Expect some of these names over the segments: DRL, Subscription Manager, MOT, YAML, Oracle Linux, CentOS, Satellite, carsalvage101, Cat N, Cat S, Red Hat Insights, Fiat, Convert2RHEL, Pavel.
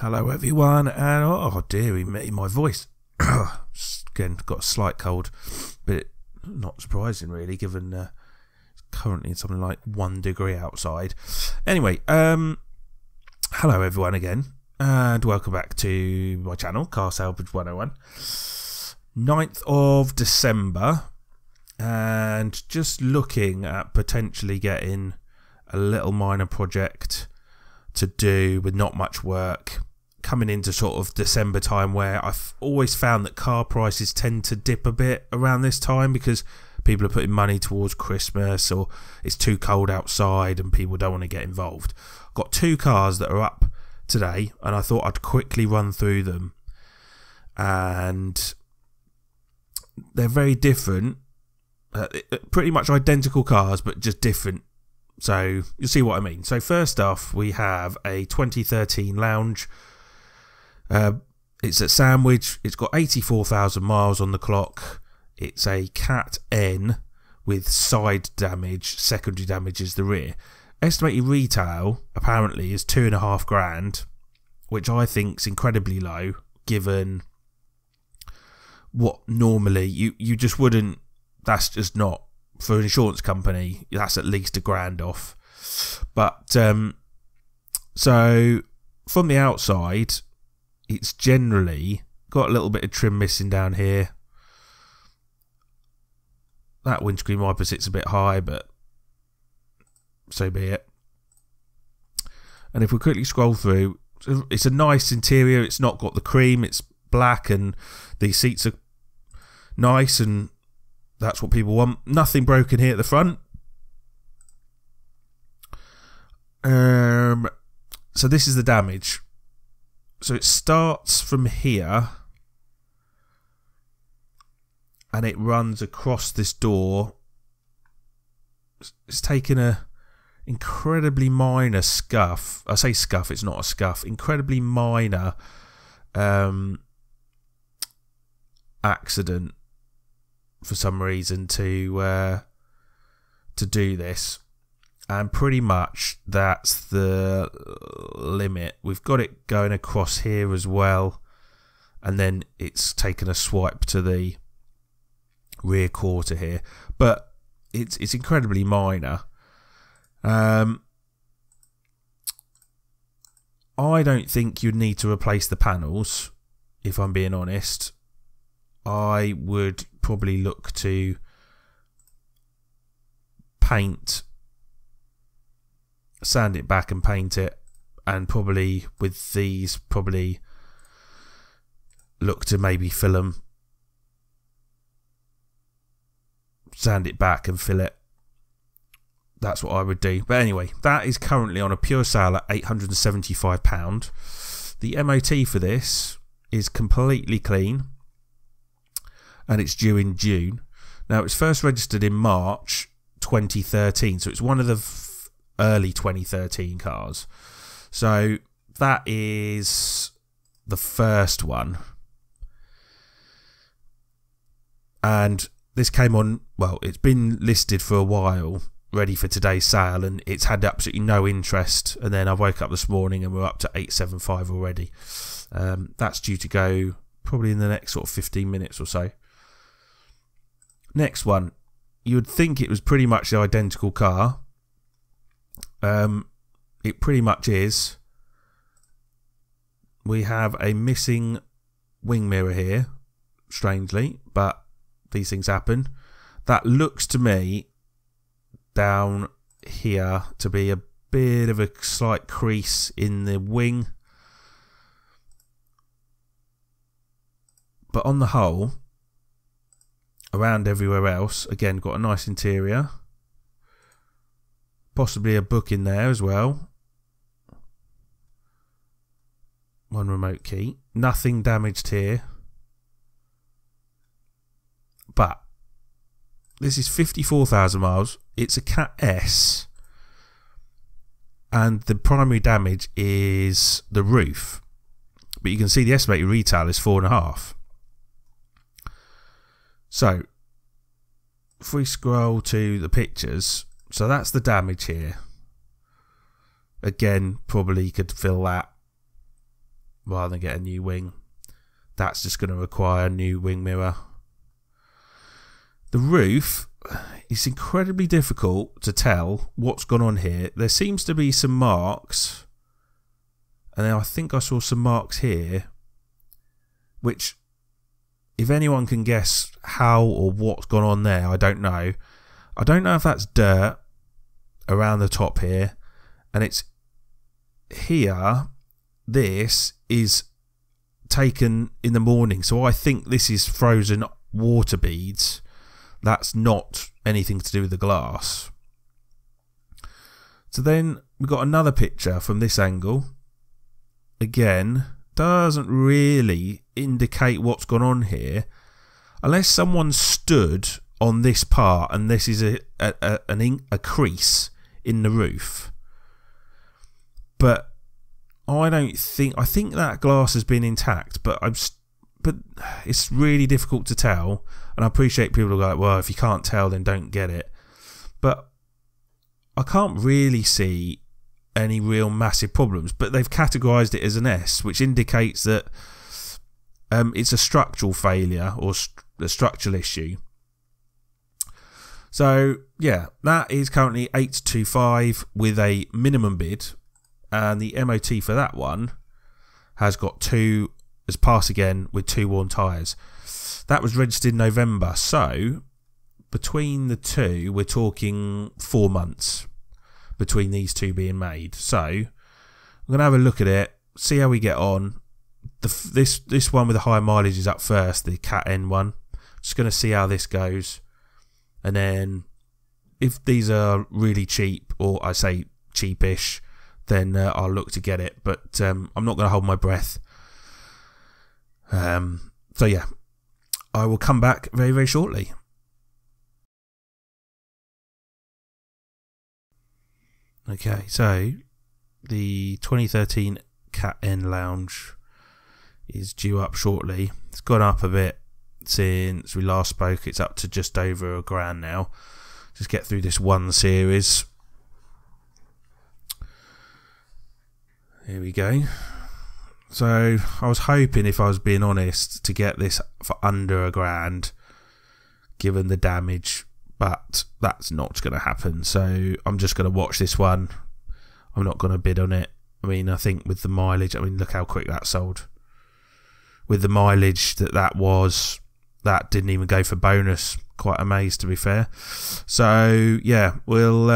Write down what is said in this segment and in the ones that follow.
Hello everyone, and oh dearie me, my voice again got a slight cold, but not surprising really given it's currently something like 1 degree outside. Anyway, hello everyone again, and welcome back to my channel, carsalvage101. 9th of December, and just looking at potentially getting a little minor project to do with not much work coming into sort of December time, where I've always found that car prices tend to dip a bit around this time because people are putting money towards Christmas, or it's too cold outside and people don't want to get involved. I've got 2 cars that are up today, and I thought I'd quickly run through them, and they're very different, pretty much identical cars but just different. So you'll see what I mean. So first off, we have a 2013 Lounge. It's at Sandwich. It's got 84,000 miles on the clock. It's a Cat N with side damage. Secondary damage is the rear. Estimated retail apparently is 2.5 grand, which I think's incredibly low given what normally you just wouldn't. That's just not. For an insurance company, that's at least £1 off. But so from the outside, it's generally got a little bit of trim missing down here. That windscreen wiper sits a bit high, but so be it. And if we quickly scroll through, it's a nice interior. It's not got the cream. It's black, and the seats are nice, and that's what people want. Nothing broken here at the front. So this is the damage. So it starts from here, and it runs across this door. It's taken a incredibly minor scuff. I say scuff, it's not a scuff. Incredibly minor accident, for some reason, to do this, and pretty much that's the limit. We've got it going across here as well, and then it's taken a swipe to the rear quarter here, but it's incredibly minor. I don't think you'd need to replace the panels, if I'm being honest. I would probably look to paint, sand it back and paint it, and probably with these probably look to maybe fill them, sand it back and fill it. That's what I would do. But anyway, that is currently on a pure sale at £875. The MOT for this is completely clean, and it's due in June. Now, it's first registered in March 2013, so it's one of the early 2013 cars. So that is the first one. And this came on, well, it's been listed for a while, ready for today's sale, and it's had absolutely no interest. And then I woke up this morning and we're up to 875 already. That's due to go probably in the next sort of 15 minutes or so. Next one, you would think it was pretty much the identical car. It pretty much is. We have a missing wing mirror here, strangely, but these things happen. That looks to me down here to be a bit of a slight crease in the wing. But on the whole, around everywhere else, again, got a nice interior, possibly a book in there as well, one remote key, nothing damaged here. But this is 54,000 miles, it's a Cat S, and the primary damage is the roof, but you can see the estimated retail is 4.5. So, if we scroll to the pictures, so that's the damage here. Again, probably could fill that. rather than get a new wing. That's just going to require a new wing mirror. The roof, it's incredibly difficult to tell what's gone on here. There seems to be some marks, and I think I saw some marks here, which if anyone can guess how or what's gone on there, I don't know. I don't know if that's dirt around the top here, and it's here. This is taken in the morning, so I think this is frozen water beads. That's not anything to do with the glass. So then we've got another picture from this angle. Again, doesn't really indicate what's gone on here, unless someone stood on this part and this is a crease in the roof. But I think that glass has been intact, but it's really difficult to tell. And I appreciate people are like, well, if you can't tell, then don't get it. But I can't really see any real massive problems. But they've categorised it as an S, which indicates that it's a structural failure or a structural issue. So yeah, that is currently 825 with a minimum bid, and the MOT for that one has got two. Has passed again with two worn tyres. That was registered in November, so between the two we're talking 4 months between these two being made. So I'm going to have a look at it, see how we get on. This one with the high mileage is up first, the Cat N one. Just going to see how this goes, and then if these are really cheap, or I say cheapish, then I'll look to get it, but I'm not going to hold my breath. So yeah, I will come back very, very shortly. Okay, so the 2013 Cat N Lounge is due up shortly. It's gone up a bit since we last spoke. It's up to just over £1,000 now. Just get through this one series. Here we go. So I was hoping, if I was being honest, to get this for under £1,000 given the damage, but that's not going to happen. So I'm just going to watch this one. I'm not going to bid on it. I mean, I think with the mileage, I mean, look how quick that sold. With the mileage that was, that didn't even go for bonus. Quite amazed, to be fair. So yeah, we'll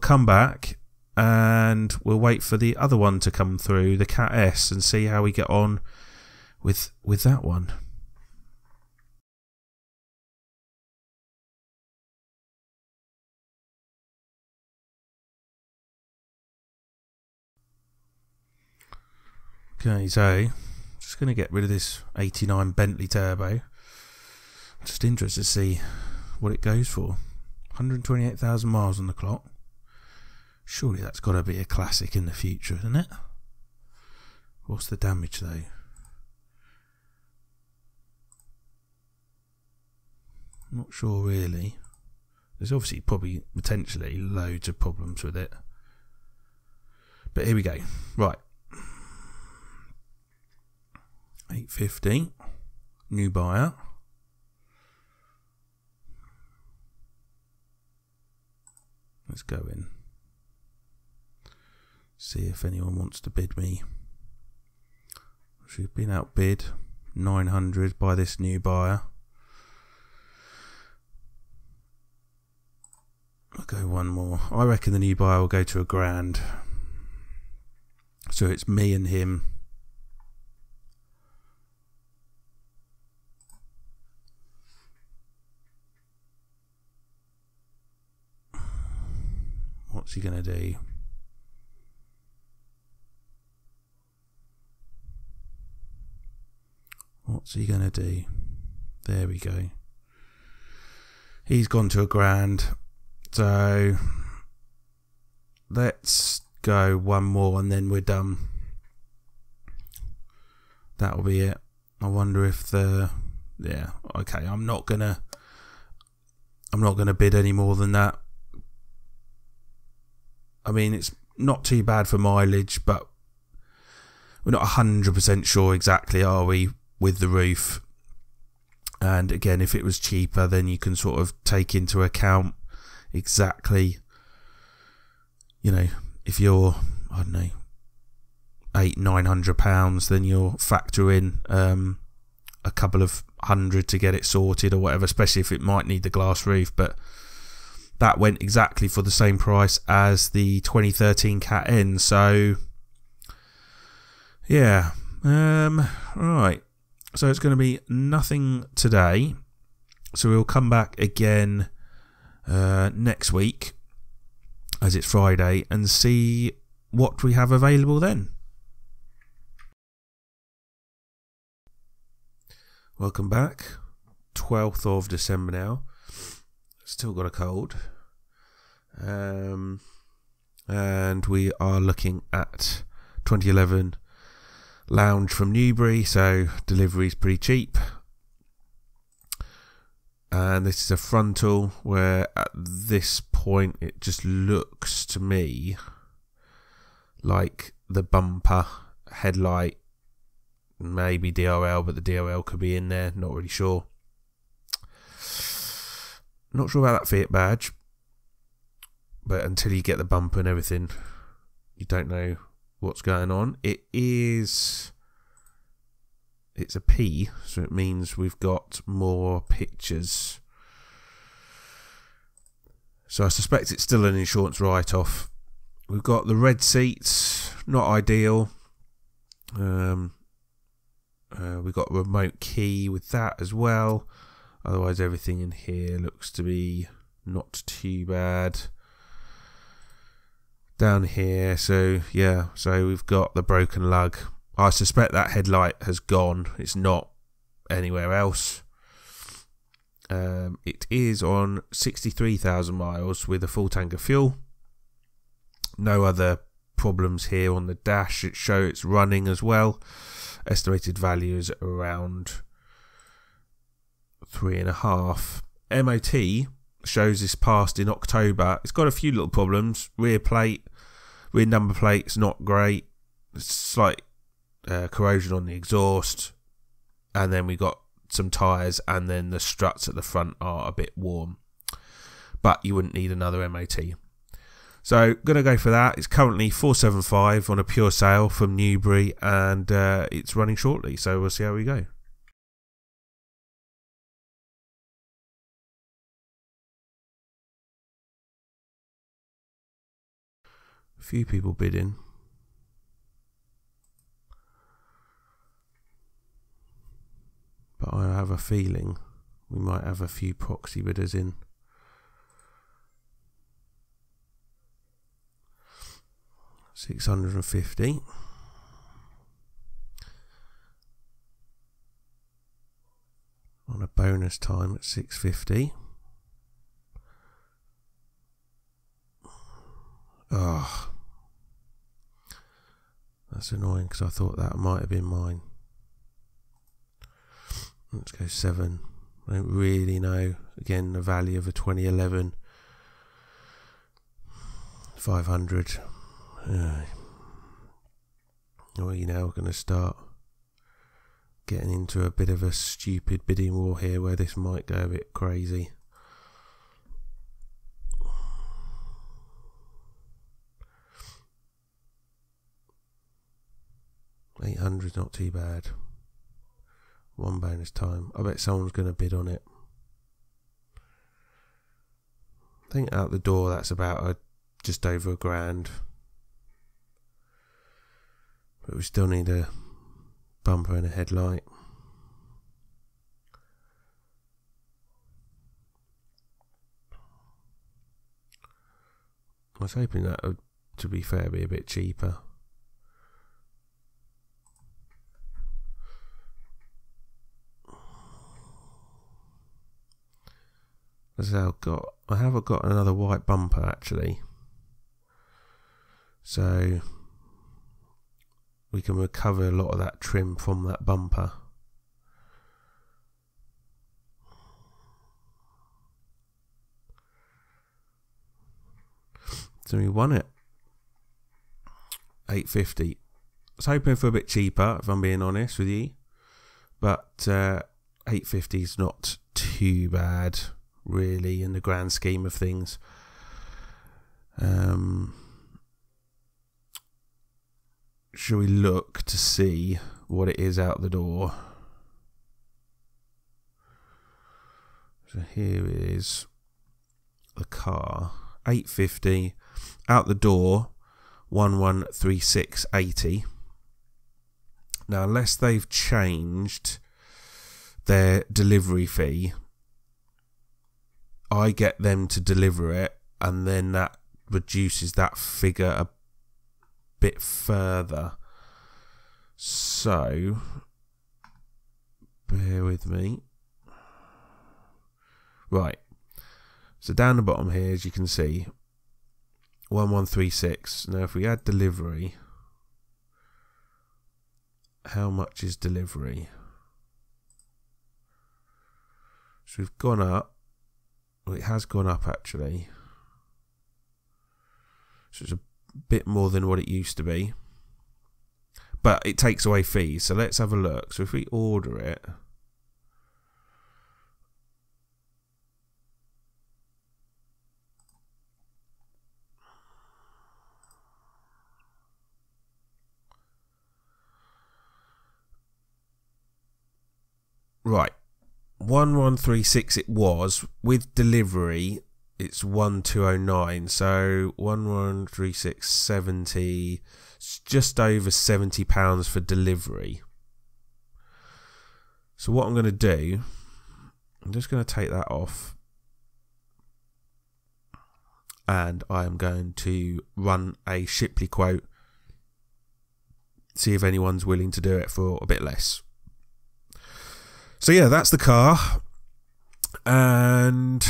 come back and we'll wait for the other one to come through, the Cat S, and see how we get on with that one. Okay, so I'm just going to get rid of this 89 Bentley Turbo. I'm just interested to see what it goes for. 128,000 miles on the clock. Surely that's got to be a classic in the future, isn't it? What's the damage though? Not sure really. There's obviously probably potentially loads of problems with it. But here we go. Right. 850. New buyer. Let's go in. See if anyone wants to bid me. She's been outbid 900 by this new buyer. I'll go one more. I reckon the new buyer will go to £1,000. So it's me and him. What's he gonna do? What's he gonna do? There we go. He's gone to £1,000. So let's go one more and then we're done. That'll be it. I wonder if the... yeah, okay, I'm not gonna bid any more than that. I mean, it's not too bad for mileage, but we're not 100% sure exactly, are we, with the roof. And again, if it was cheaper, then you can sort of take into account exactly, you know, if you're, I don't know, £800–900, then you'll factor in a couple of hundred to get it sorted or whatever, especially if it might need the glass roof. But that went exactly for the same price as the 2013 Cat N. So yeah, right, so it's going to be nothing today, so we'll come back again next week, as it's Friday, and see what we have available then. Welcome back. 12th of December now. Still got a cold. And we are looking at 2011 Lounge from Newbury, so delivery's pretty cheap. And this is a frontal, where at this point it just looks to me like the bumper, headlight, maybe DRL, but the DRL could be in there, not really sure. Not sure about that Fiat badge, but until you get the bumper and everything, you don't know what's going on. It's a P, so it means we've got more pictures. So I suspect it's still an insurance write-off. We've got the red seats, not ideal. We've got a remote key with that as well. Otherwise, everything in here looks to be not too bad. Down here, so yeah, so we've got the broken lug. I suspect that headlight has gone. It's not anywhere else. It is on 63,000 miles with a full tank of fuel. No other problems here on the dash. It shows it's running as well. Estimated value is around 3.5. MOT shows this passed in October. It's got a few little problems. Rear number plate's not great. Slight corrosion on the exhaust, and then we got some tyres, and then the struts at the front are a bit warm. But you wouldn't need another MOT. So gonna go for that. It's currently 475 on a pure sale from Newbury, and it's running shortly, so we'll see how we go. A few people bidding. But I have a feeling we might have a few proxy bidders in. $650. On a bonus time at $650. Ah, oh, that's annoying, because I thought that might have been mine. Let's go 7. I don't really know. Again, the value of a 2011. 500. Well, you know, we're going to start getting into a bit of a stupid bidding war here, where this might go a bit crazy. $800's not too bad. One bonus time. I bet someone's going to bid on it. I think out the door that's about just over $1,000. But we still need a bumper and a headlight. I was hoping that would, to be fair, be a bit cheaper. I haven't got another white bumper actually, so we can recover a lot of that trim from that bumper. So we won it. 850. I was hoping for a bit cheaper, if I'm being honest with you, but $850 is not too bad, really, in the grand scheme of things. Shall we look to see what it is out the door? So here is the car, $850 out the door, 1136.80. Now, unless they've changed their delivery fee, I get them to deliver it, and then that reduces that figure a bit further. So bear with me. Right, so down the bottom here, as you can see, 1136. Now if we add delivery, how much is delivery? So we've gone up, well, it has gone up actually, so it's a bit more than what it used to be, but it takes away fees. So let's have a look. So if we order it, right, 1136 it was, with delivery it's 1209, so 1136.70, just over £70 for delivery. So what I'm going to do, I'm just going to take that off, and I'm going to run a Shipley quote, see if anyone's willing to do it for a bit less. So yeah, that's the car, and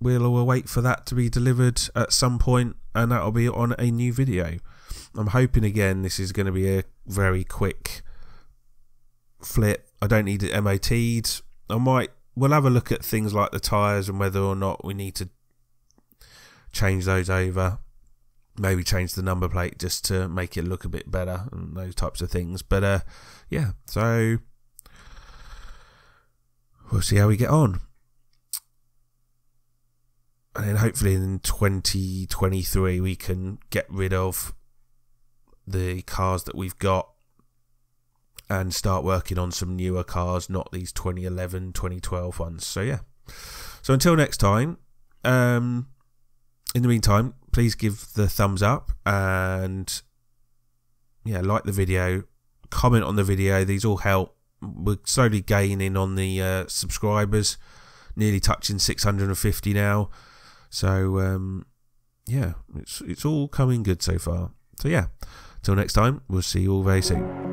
we'll wait for that to be delivered at some point, and that'll be on a new video. I'm hoping, again, this is going to be a very quick flip. I don't need it MOT'd. We'll have a look at things like the tyres and whether or not we need to change those over. Maybe change the number plate just to make it look a bit better and those types of things. But yeah, so we'll see how we get on. And then hopefully in 2023 we can get rid of the cars that we've got and start working on some newer cars, not these 2011, 2012 ones. So yeah. So until next time, in the meantime, please give the thumbs up, and yeah, like the video, comment on the video. These all help. We're slowly gaining on the subscribers, nearly touching 650 now. So yeah, it's all coming good so far. So yeah, till next time, we'll see you all very soon.